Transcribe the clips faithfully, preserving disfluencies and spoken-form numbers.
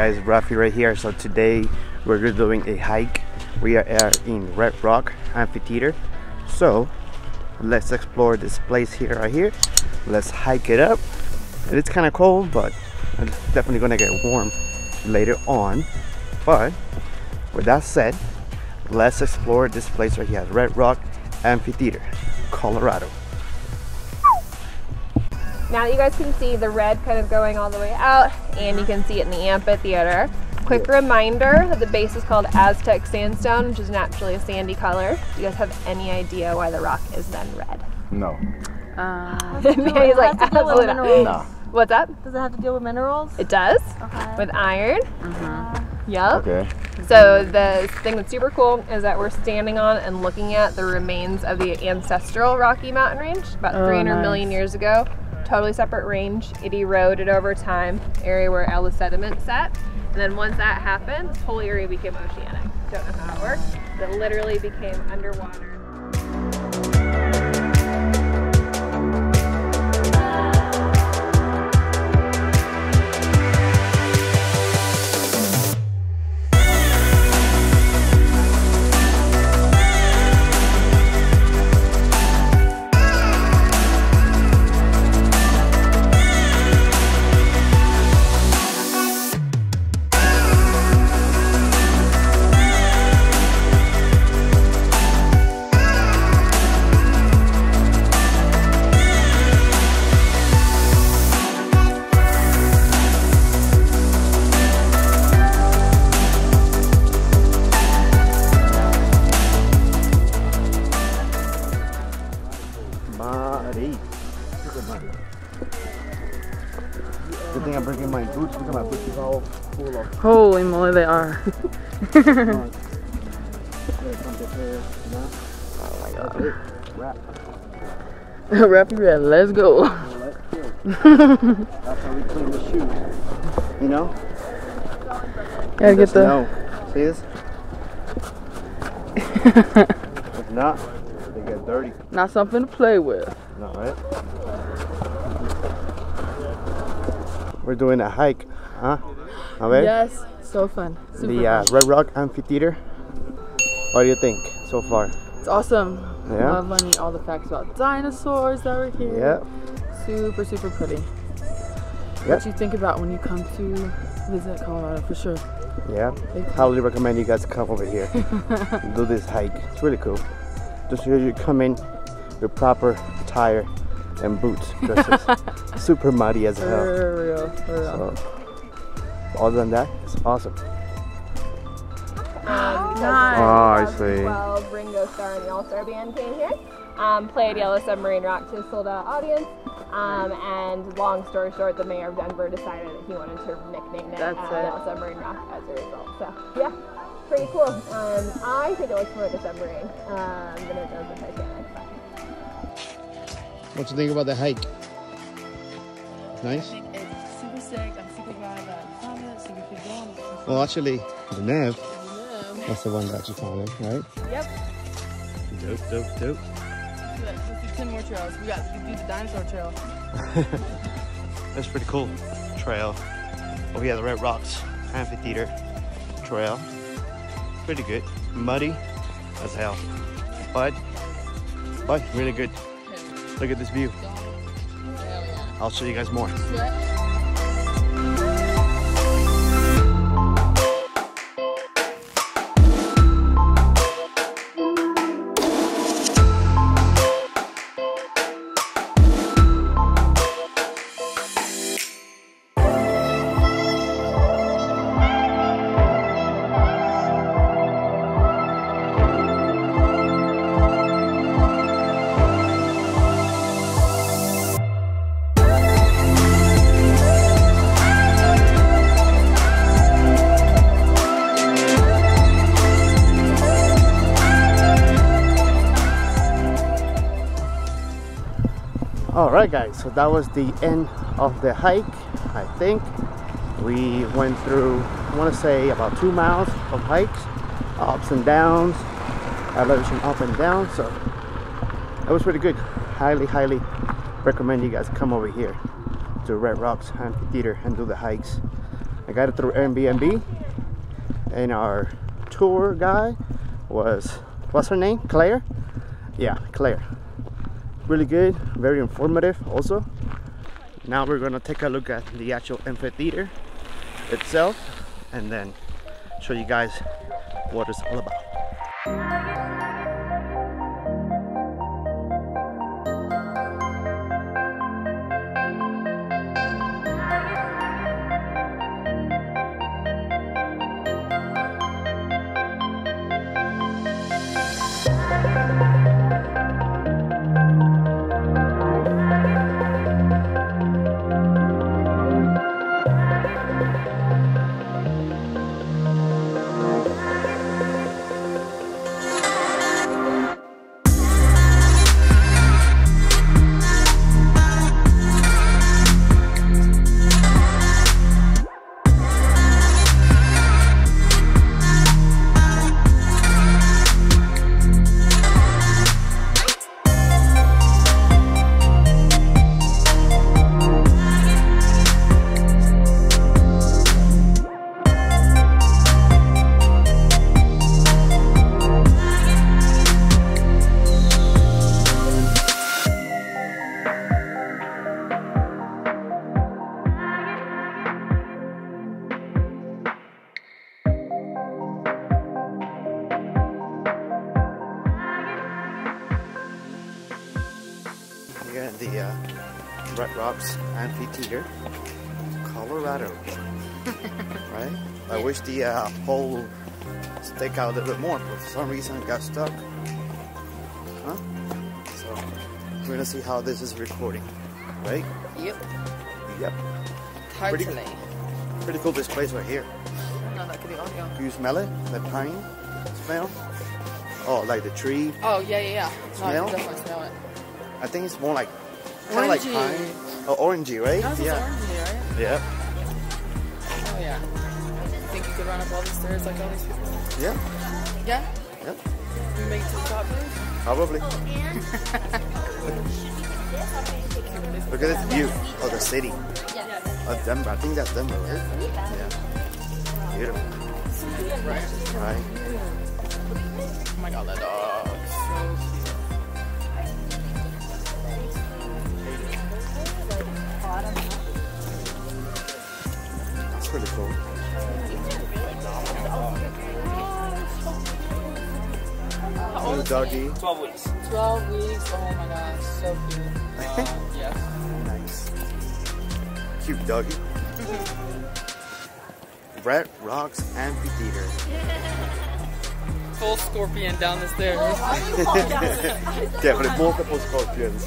guys, Rafi right here. So today we're doing a hike. We are in Red Rock Amphitheater. So let's explore this place here, right here. Let's hike it up. And it's kind of cold, but it's definitely gonna get warm later on. But with that said, let's explore this place right here, Red Rock Amphitheater, Colorado. Now you guys can see the red kind of going all the way out, and you can see it in the amphitheater. Quick reminder that the base is called Aztec sandstone, which is naturally a sandy color. Do you guys have any idea why the rock is then red? No. Uh, Mary's it like, has to deal with minerals. No. What's up? Does it have to deal with minerals? It does. Okay. With iron. Mm-hmm. Yep. Okay. So the thing that's super cool is that we're standing on and looking at the remains of the ancestral Rocky Mountain Range about oh, three hundred nice. million years ago. Totally separate range. It eroded over time, area where all the sediment sat. And then once that happened, this whole area became oceanic. Don't know how it works, but it literally became underwater. Good thing I'm bringing my boots because my boots are all full of. Holy moly, they are. Oh my god. Wrap. Wrap your head, let's go. Let's go. That's how we clean the shoes. You know? Gotta get the. No. See this? If not, they get dirty. Not something to play with. No, right? We're doing a hike, huh? Yes, so fun. Super the uh, fun. Red Rock Amphitheater. What do you think so far? It's awesome. Yeah. Love learning all the facts about dinosaurs that were here. Yeah. Super, super pretty. Yep. What you think about when you come to visit Colorado for sure. Yeah. Highly recommend you guys come over here. Do this hike. It's really cool. Just here you come in with proper attire and boots. Super muddy as hell. For real, for real. So, other than that, it's awesome. Um, nice. Oh, I see. Well, Ringo Starr and the All Star Band came here, um, played Yellow Submarine Rock to a sold out audience, um, and long story short, the mayor of Denver decided that he wanted to nickname it, uh, it Yellow Submarine Rock as a result. So yeah, pretty cool. Um, I think it looks more like a submarine um, than it does a Titanic. What do you think about the hike? Nice? It's super sick, I'm super glad that I found it, super good going. Well actually, the nav, that's the one that you found it, right? Yep. Dope, dope, dope. Let's do ten more trails. We got to do the dinosaur trail. That's pretty cool trail. Over here, the Red Rocks Amphitheater trail. Pretty good. Muddy as hell. But, but really good. Look at this view. I'll show you guys more. Alright guys, so that was the end of the hike. I think we went through, I want to say about two miles of hikes, ups and downs, elevation up and down, so that was pretty good. Highly, highly recommend you guys come over here to Red Rocks Amphitheater and do the hikes I got it through Airbnb, and our tour guide was, what's her name? Claire? Yeah, Claire. Really good, very informative also. Now we're gonna take a look at the actual amphitheater itself and then show you guys what it's all about. The uh, Red Rock Amphitheater, Colorado, right? I yeah. wish the uh, hole stuck out a little bit more, but for some reason it got stuck. Huh? So we're gonna see how this is recording, right? Yep. Yep. Totally. Pretty, pretty cool this place right here. No, that could be audio. Do you smell it? The pine smell? Oh, like the tree? Oh yeah, yeah, yeah. Smell? No, I can definitely smell it. I think it's more like kind of like pine. Oh, orangey, right? No, yeah. Orangey, right? Yeah. Oh, yeah. I think you could run up all the stairs like all these people. Yeah. Yeah? Yeah. Can we make it to the top, please? Probably. Look at this view of the city. Yes. Of Denver. I think that's Denver, right? Yeah. Beautiful. Right. Right. Oh my god, that dog's so cute. That's pretty cool. Little doggy. twelve weeks. twelve weeks. Oh my gosh, so cute. Uh, yeah. Nice. Cute doggy. Red Rock Amphitheater. Full scorpion down the stairs. Definitely multiple scorpions.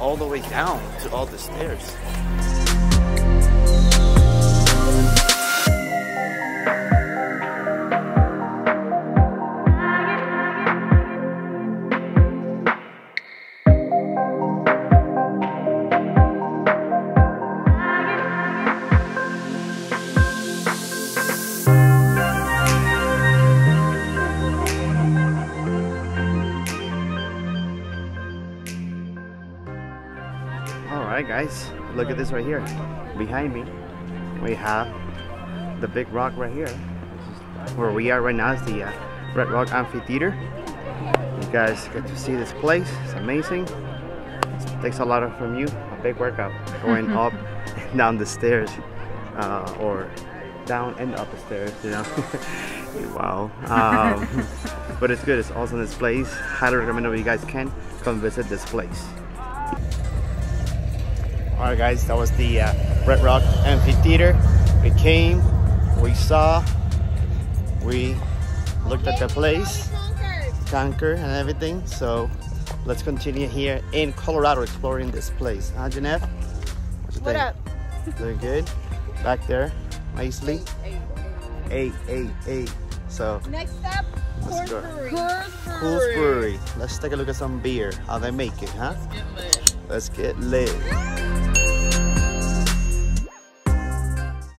All the way down to all the stairs. Guys, look at this right here. Behind me we have the big rock right here. This is where we are right now, is the uh, Red Rock Amphitheater. You guys get to see this place. It's amazing. It takes a lot of from you, a big workout going up and down the stairs, uh, or down and up the stairs, you know. Wow. Um, but it's good. It's awesome, this place. Highly recommend it. You guys can come visit this place. Alright guys, that was the uh, Red Rock Amphitheater. We came, we saw, we looked at the place, Conquer and everything. So let's continue here in Colorado exploring this place. Huh, Jeanette? What you think? What up? Doing good? Back there, nicely. Eight, eight, eight. So next up, Coors Brewery. Coors Brewery. Let's take a look at some beer. How they make it, huh? Let's get lit. Let's get lit.